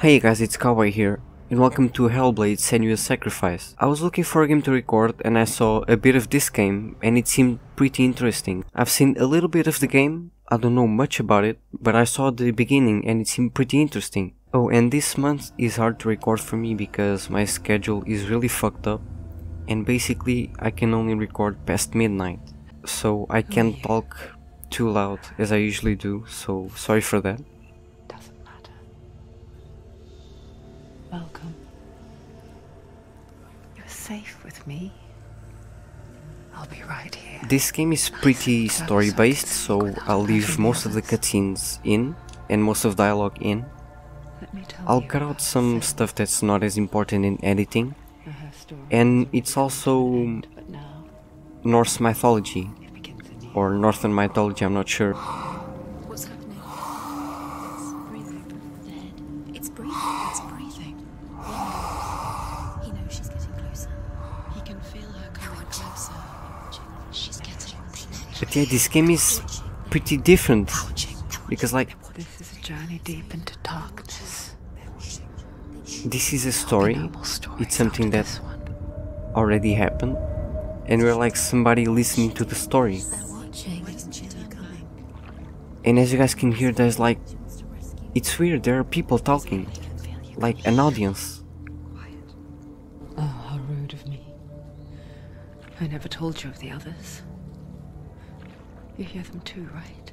Hey guys, it's Cowboy here, and welcome to Hellblade Senua's Sacrifice. I was looking for a game to record and I saw a bit of this game and it seemed pretty interesting. I've seen a little bit of the game, I don't know much about it, but I saw the beginning and it seemed pretty interesting. Oh, and this month is hard to record for me because my schedule is really fucked up and basically I can only record past midnight, so I can't talk too loud as I usually do, so sorry for that. Welcome. You're safe with me. I'll be right here. This game is pretty story based, so I'll leave most of the cutscenes in and most of dialogue in. I'll cut out some stuff that's not as important in editing, and it's also Norse mythology or Northern mythology, I'm not sure. But yeah, this game is pretty different, because like, this is a journey deep into darkness. This is a story, it's something that already happened, and we're like somebody listening to the story. And as you guys can hear, there's like, it's weird, there are people talking, like an audience. Oh, how rude of me. I never told you of the others. You hear them too, right?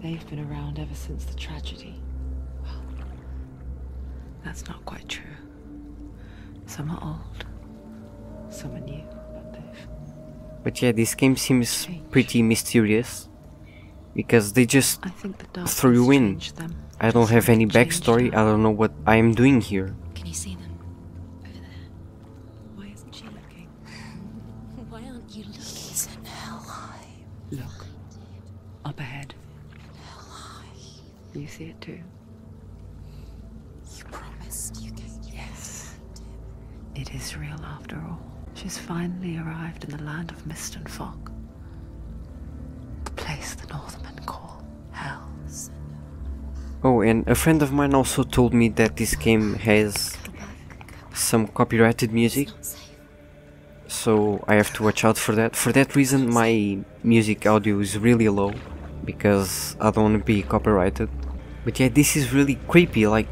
They've been around ever since the tragedy. Well, that's not quite true. Some are old, some are new, but they've... But yeah, this game seems pretty mysterious, because they just threw you in. I don't have any backstory, I don't know what I am doing here. Can you see them? Up ahead. You see it too? You promised you gave me. Yes. It is real after all. She's finally arrived in the land of mist and fog. The place the Northmen call Hell. Oh, and a friend of mine also told me that this game has some copyrighted music, so I have to watch out for that. For that reason my music audio is really low, because I don't want to be copyrighted. But yeah, this is really creepy, like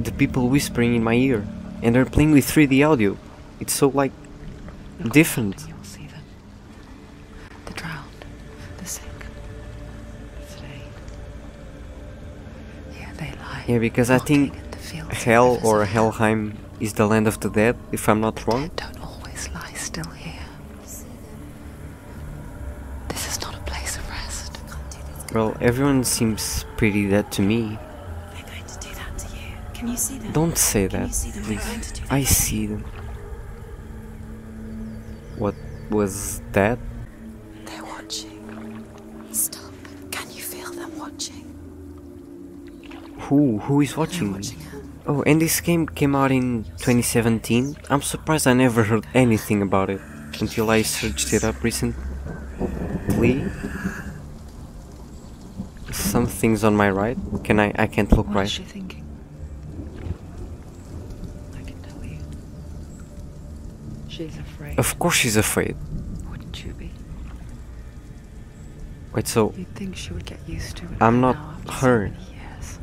the people whispering in my ear, and they're playing with 3D audio. It's so like different. You'll see them. The drowned, the sick, the slain. Yeah, they lie. Yeah, because I think Hell or Helheim is the land of the dead, if I'm not wrong. Lie still here. This is not a place of rest. Well, everyone seems pretty dead to me. They're going to do that to you. Can you see them? Don't say that, please. I see them. What was that? They're watching. Stop. Can you feel them watching? Who is watching me? Oh, and this game came out in 2017. I'm surprised I never heard anything about it until I searched it up recently. Something's on my right. Can I can't look right. What is she thinking? I can tell you. She's afraid. Of course she's afraid. Wouldn't you be? Wait, so you'd think she would get used to it. I'm not her. Yes.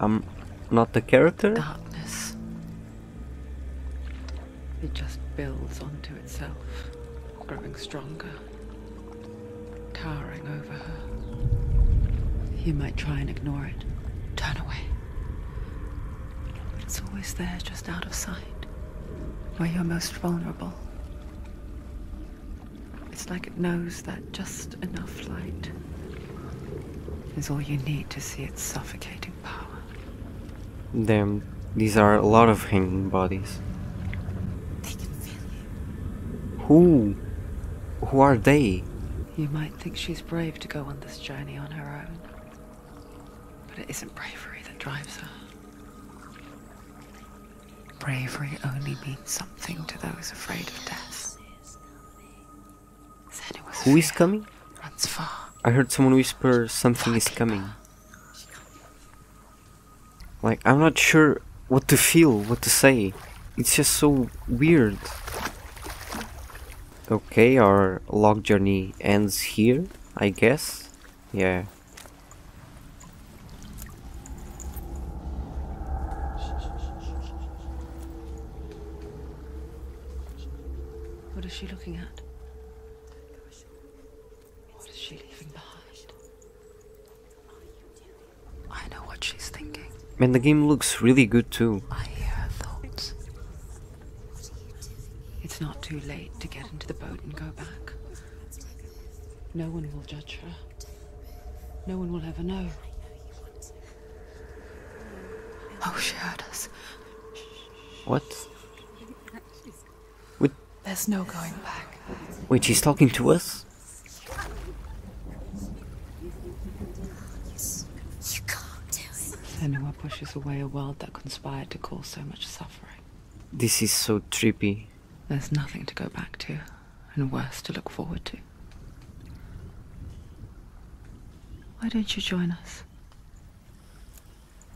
I'm not the character? Darkness. It just builds onto itself, growing stronger, towering over her. You might try and ignore it, turn away, but it's always there, just out of sight, where you're most vulnerable. It's like it knows that just enough light is all you need to see its suffocating power. Damn, these are a lot of hanging bodies. They can feel you. Who are they? You might think she's brave to go on this journey on her own, but it isn't bravery that drives her. Bravery only means something to those afraid of death. Who is coming? Runs far. I heard someone whisper, something is coming. Like, I'm not sure what to feel, what to say. It's just so weird. Okay, our log journey ends here, I guess. Yeah. What is she looking at? What is she leaving behind? I know what she's thinking. Man, the game looks really good too. I hear her thoughts. It's not too late to get into the boat and go back. No one will judge her. No one will ever know. Oh, she heard us. What? There's no going back. Wait, she's talking to us? You can't do it. Senua pushes away a world that conspired to cause so much suffering. This is so trippy. There's nothing to go back to, and worse to look forward to. Why don't you join us?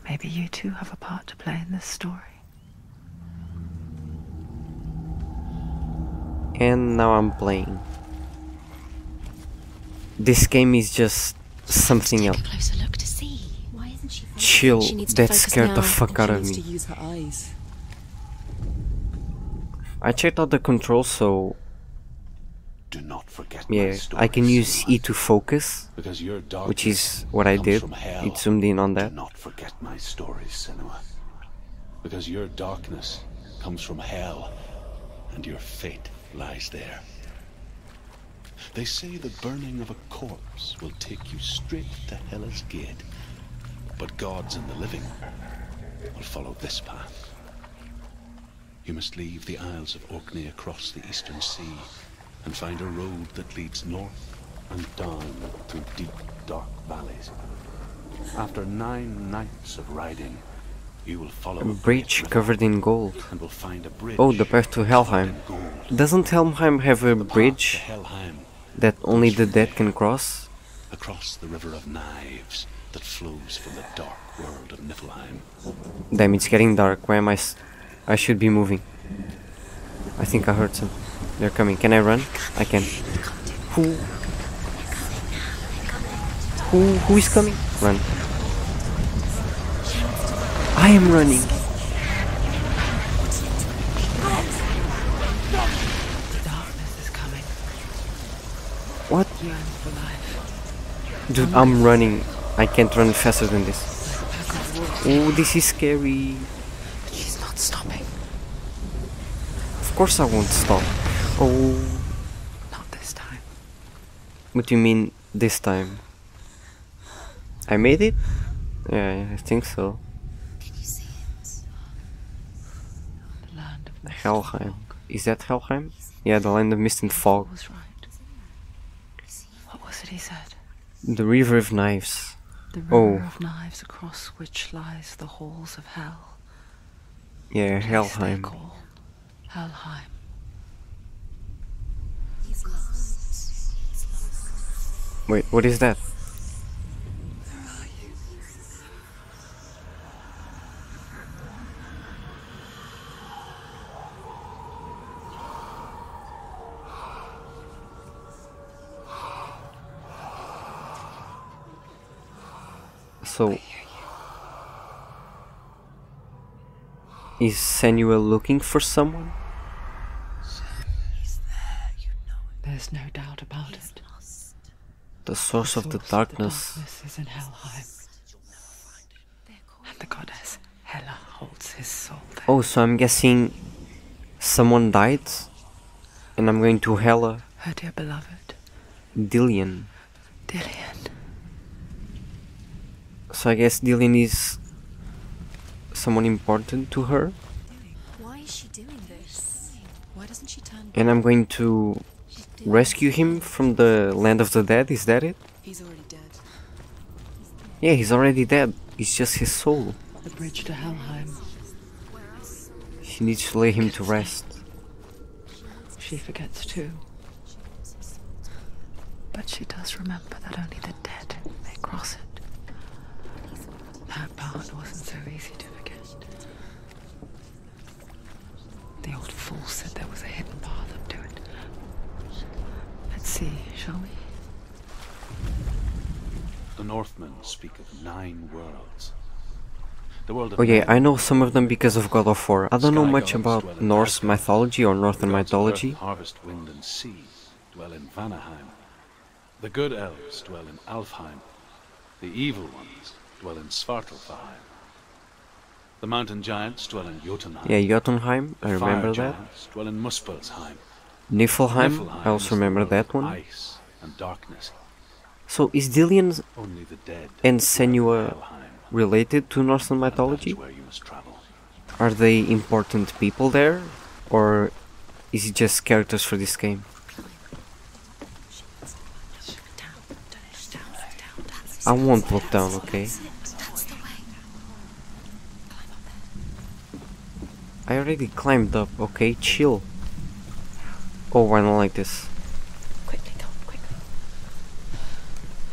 Maybe you too have a part to play in this story. And now I'm playing. This game is just something else. Chill, that scared the fuck out of me. I checked out the controls, so yeah, I can use E to focus, which is what I did. It zoomed in on that. Not forget my stories, Senua, because your darkness comes from hell, and your fate lies there. They say the burning of a corpse will take you straight to Hela's gate, but gods and the living will follow this path. You must leave the Isles of Orkney across the Eastern Sea and find a road that leads north and down through deep, dark valleys. After 9 nights of riding, you will follow a bridge covered in gold. And will find a bridge. Oh, the path to Helheim. Doesn't Helheim have a bridge that only the dead can cross? Across the river of knives that flows from the dark world of Niflheim. Damn, it's getting dark. Where am I? I should be moving. I think I heard some. They're coming. Can I run? I can. Who is coming? Run. I am running. Darkness is coming. What? Dude, I'm running. I can't run faster than this. Oh, this is scary. But she's not stopping. Of course I won't stop. Oh. Not this time. What do you mean, this time? I made it? Yeah, I think so. Helheim. Is that Helheim? Yeah, the land of mist and fog. What was it he said? The river of knives. The river of knives across which lies the halls of hell. Yeah, Helheim. Helheim. Wait, what is that? So, is Senua looking for someone? There's no doubt about it. The source of the darkness is in Helheim. And the goddess Hela holds his soul there. Oh, so I'm guessing someone died? And I'm going to Hela. Her dear beloved. Dillion. Dillion. So I guess Dillion is someone important to her. Why is she doing this? Why doesn't she turn? And I'm going to rescue him from the land of the dead. Is that it? He's already dead. Yeah, he's already dead. It's just his soul. The bridge to Helheim. She needs to lay him to rest. She forgets too. But she does remember that only the dead may cross it. That part wasn't so easy to forget. The old fool said there was a hidden path up to it. Let's see, shall we? The Northmen speak of 9 worlds. Oh yeah, I know some of them because of God of War. I don't know much about Norse mythology or Northern mythology. Harvest, wind and sea dwell in Vanaheim. The good elves dwell in Alfheim. The evil ones dwell in Svartalfheim. The mountain giants dwell in Jotunheim. Yeah, Jotunheim, I remember that. Dwell in Muspelheim. Niflheim, I also remember that one. Ice and darkness. So is Dillion and Senua related to Northern mythology? Are they important people there, or is it just characters for this game? I won't look down, okay? I already climbed up, okay? Chill. Oh, I don't like this.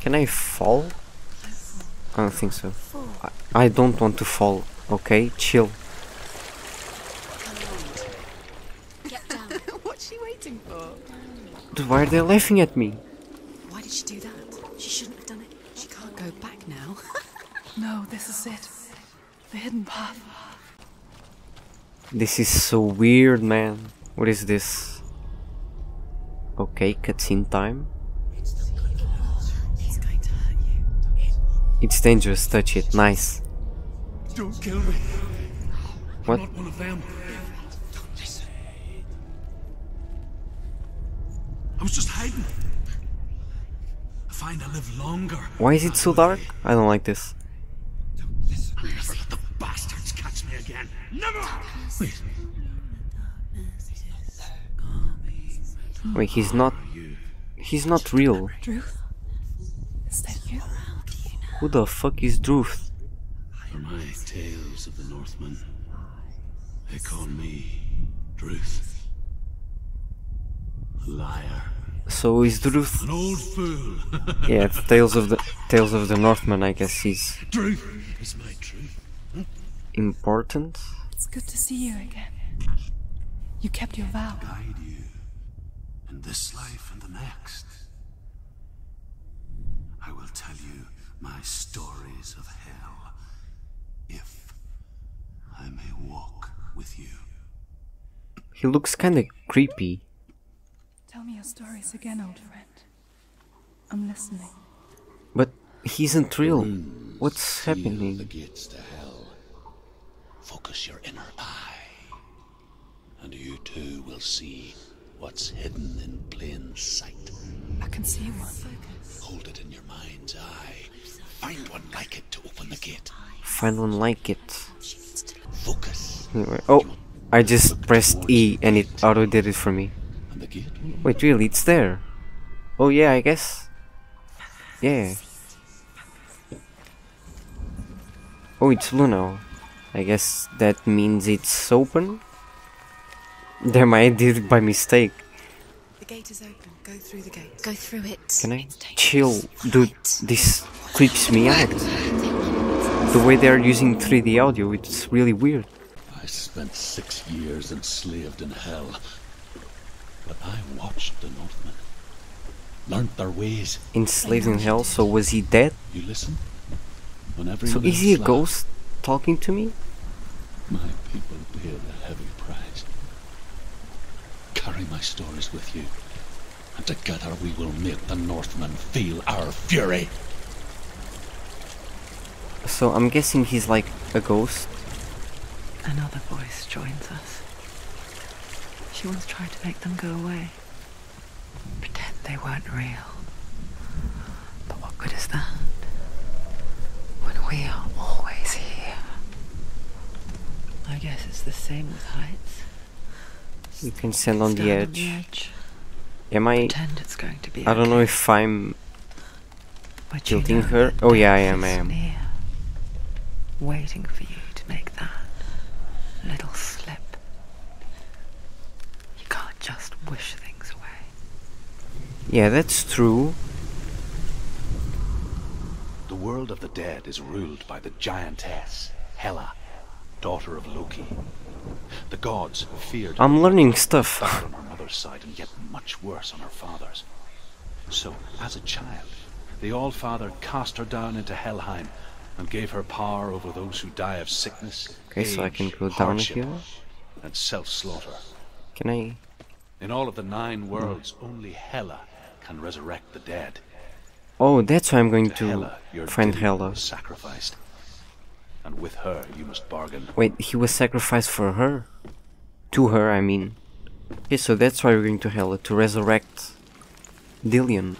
Can I fall? I don't think so. I don't want to fall, okay? Chill. What's she waiting for? Dude, why are they laughing at me? Why did she do that? She shouldn't have done it. She can't go back now. No, this is it. The hidden path. This is so weird, man. What is this? Okay, cutscene time. It's dangerous, touch it, nice. Don't kill me. What? I'm not one of them. Don't listen. I was just hiding. I find I live longer. Why is it so dark? I don't like this. Don't listen. Never let the bastards catch me again. Never! Wait. Wait, he's not real. Druth? Is that you? Who the fuck is Druth? For my tales of the Northmen, they call me Druth. A liar. So is Druth an old fool? Yeah, tales of the Northmen, I guess he's Druth is my truth. Important. It's good to see you again. You kept your vow. Guide you in this life and the next. I will tell you my stories of hell, if I may walk with you. He looks kinda creepy. Tell me your stories again, old friend. I'm listening. But he isn't real. What's happening? The gates to hell. Focus your inner eye, and you too will see what's hidden in plain sight. I can see one. Focus. Hold it in your mind's eye. Find one like it to open the gate. Find one like it. Focus. Anyway, oh, I just pressed E and it auto did it for me. Wait, really? It's there. Oh yeah, I guess. Yeah. Oh, it's blue now. I guess that means it's open. Damn, I did it by mistake. The gate is open. Go through the gate. Go through it. Can I? Chill, dude. This creeps me out. The way they are using 3D audio, it's really weird. I spent 6 years enslaved in hell, but I watched the Northmen, learnt their ways. Enslaved in hell, so was he dead? You listen? So is he a ghost talking to me? My people pay the heavy price. Carry my stories with you, and together we will make the Northmen feel our fury. So I'm guessing he's like a ghost. Another voice joins us. She once tried to make them go away. Pretend they weren't real. But what good is that? When we are always here. I guess it's the same with heights. You can stand on the edge. Am I... Pretend it's going to be okay. I don't know if I'm... tilting her? Oh yeah, I am. Waiting for you to make that little slip. You can't just wish things away. Yeah, that's true. The world of the dead is ruled by the giantess, Hela, daughter of Loki. The gods feared. I'm learning stuff. On her mother's side, and yet much worse on her father's. So, as a child, the Allfather cast her down into Helheim and gave her power over those who die of sickness, age, so I can go down here and self-slaughter. Can I? In all of the 9 worlds, only Hela can resurrect the dead. Oh, that's why I'm going to Hela, find Hela. Sacrificed, and with her you must bargain. Wait, he was sacrificed for her? To her, I mean. Okay, so that's why we're going to Hela, to resurrect Dillion.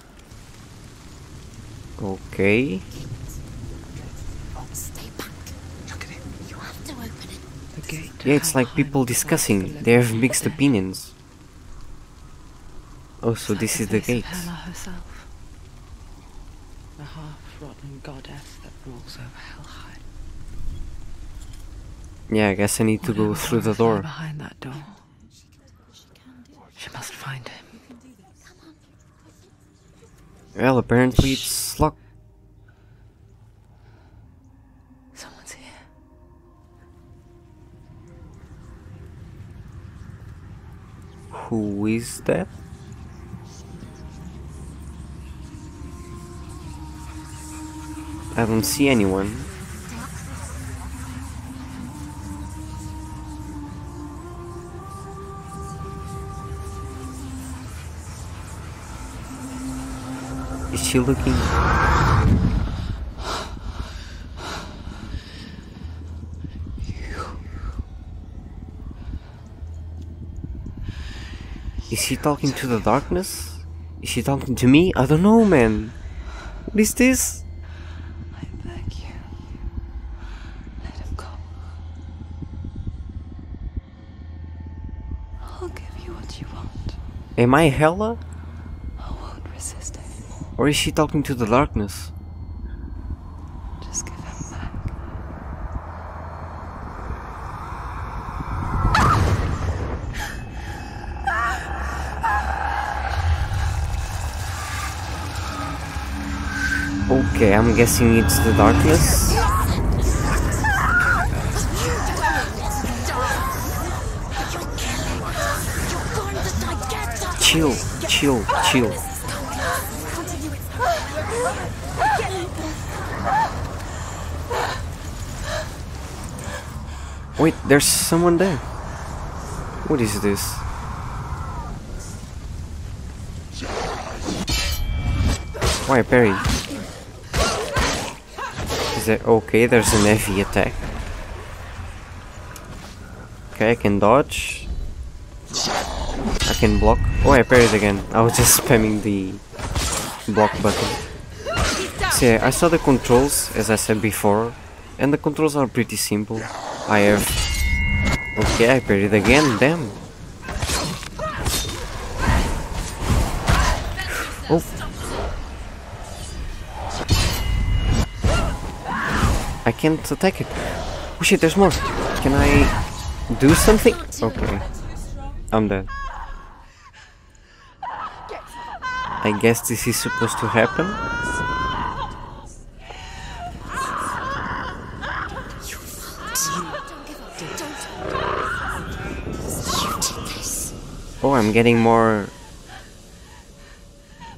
Okay. Yeah, it's like people discussing. They have mixed opinions. Oh, so this is the gate. Herself, the half-rotten goddess that rules over Helheim. Yeah, I guess I need to go through the door. Behind that door, she must find him. Well, apparently it's locked. Someone's here. Who is that? I don't see anyone. Is she looking? Is she talking to the darkness? Is she talking to me? I don't know, man. What is this? Am I Hela? I won't resist anymore. Or is she talking to the darkness? Just give him back. Okay, I'm guessing it's the darkness. Chill, chill, chill. Wait, there's someone there. What is this? Why parry? Is that okay? There's an heavy attack. Okay, I can dodge. I can block. Oh, I parried again. I was just spamming the block button. So yeah, I saw the controls, as I said before, and the controls are pretty simple. I have... Okay, I parried again, damn. Oh. I can't attack it. Oh shit, there's more. Can I do something? Okay. I'm dead. I guess this is supposed to happen. Oh, I'm getting more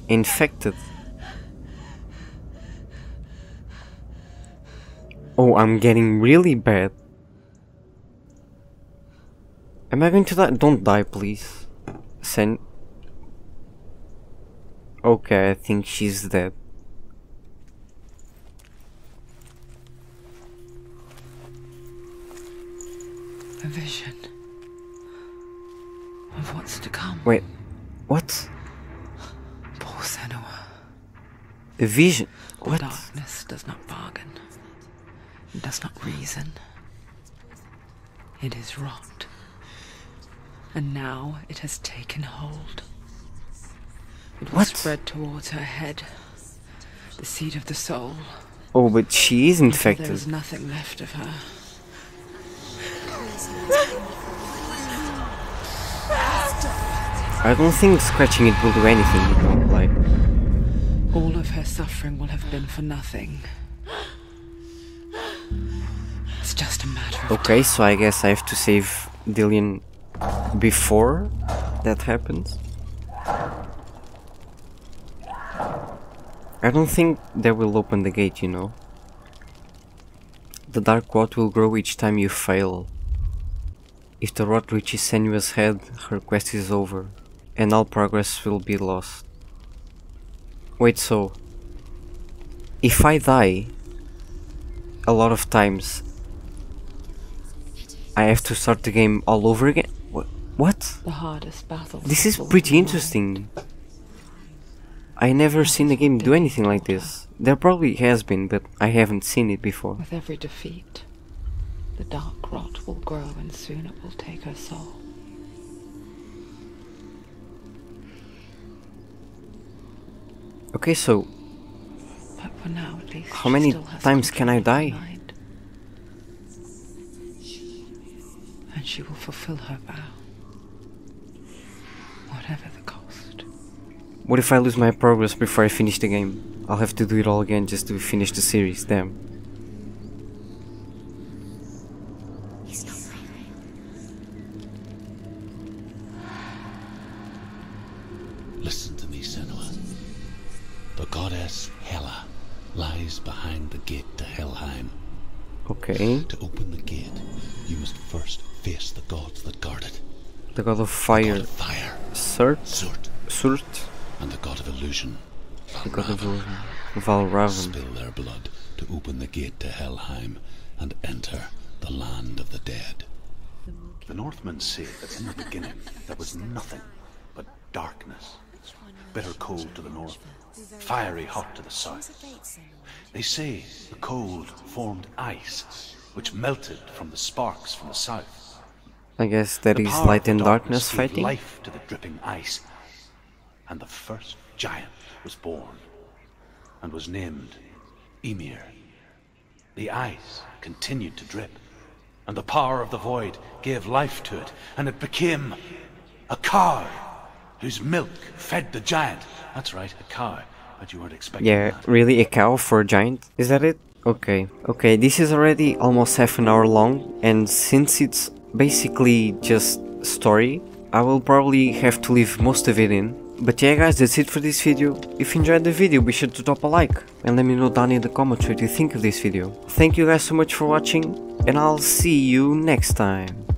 infected. Oh, I'm getting really bad. Am I going to die? Don't die, please. Sen. Okay, I think she's dead. A vision of what's to come. Wait, what? Poor Senua. A vision? What? Darkness does not bargain. It does not reason. It is wrought. And now it has taken hold. It was spread towards her head, the seat of the soul. Oh, but she is infected. There is nothing left of her. I don't think scratching it will do anything. You know, like all of her suffering will have been for nothing. It's just a matter of time. So I guess I have to save Dillion before that happens. I don't think that will open the gate, you know. The dark rot will grow each time you fail. If the rot reaches Senua's head, her quest is over, and all progress will be lost. Wait, so... if I die a lot of times, I have to start the game all over again? What? The hardest battle. This is pretty interesting. I never seen a game do anything like this. There probably has been, but I haven't seen it before. With every defeat, the dark rot will grow and soon it will take her soul. Okay, so... but for now, at least, how many times can I die? And she will fulfill her vow, whatever the cost. What if I lose my progress before I finish the game? I'll have to do it all again just to finish the series, damn. Listen to me, Senua. The goddess Hela lies behind the gate to Helheim. Okay. To open the gate, you must first face the gods that guard it. The god of fire. The god of fire. Surt. And the god of illusion. The god of Valravan. Spill their blood to open the gate to Helheim and enter the land of the dead. The Northmen say that in the beginning there was nothing but darkness. Bitter cold to the north, fiery hot to the south. They say the cold formed ice, which melted from the sparks from the south. I guess that is light and darkness fighting. Life to the dripping ice, and the first giant was born, and was named Ymir. The ice continued to drip, and the power of the void gave life to it, and it became a cow, whose milk fed the giant. That's right, a cow, but you weren't expecting that. Really, a cow for a giant? Is that it? Okay, okay, this is already almost half an hour long, and since it's basically just story, I will probably have to leave most of it in. But yeah guys, that's it for this video. If you enjoyed the video, be sure to drop a like and let me know down in the comments what you think of this video. Thank you guys so much for watching, and I'll see you next time.